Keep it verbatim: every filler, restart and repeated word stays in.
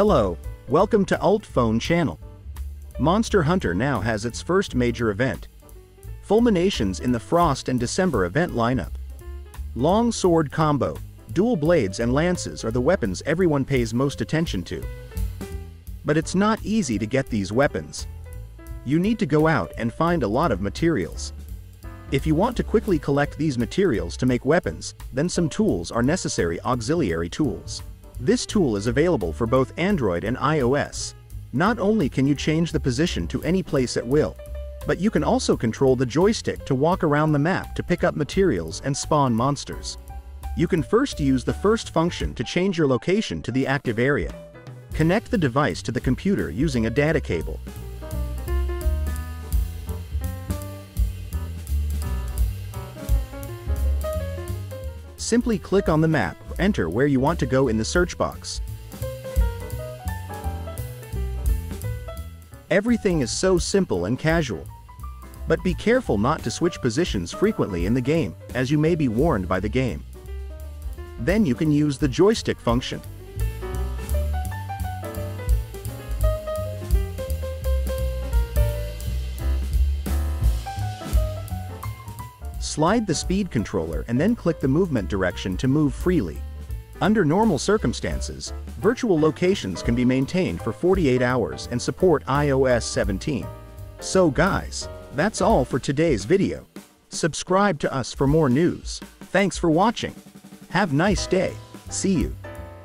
Hello, welcome to Alt Phone Channel. Monster Hunter Now has its first major event, Fulminations in the Frost and December event lineup. Long sword combo, dual blades and lances are the weapons everyone pays most attention to. But it's not easy to get these weapons. You need to go out and find a lot of materials. If you want to quickly collect these materials to make weapons, then some tools are necessary. Auxiliary tools. This tool is available for both Android and iOS. Not only can you change the position to any place at will, but you can also control the joystick to walk around the map to pick up materials and spawn monsters. You can first use the first function to change your location to the active area. Connect the device to the computer using a data cable. Simply click on the map or enter where you want to go in the search box. Everything is so simple and casual. But be careful not to switch positions frequently in the game, as you may be warned by the game. Then you can use the joystick function. Slide the speed controller and then click the movement direction to move freely. Under normal circumstances, virtual locations can be maintained for forty-eight hours and support i O S seventeen. So guys, that's all for today's video. Subscribe to us for more news. Thanks for watching. Have a nice day. See you.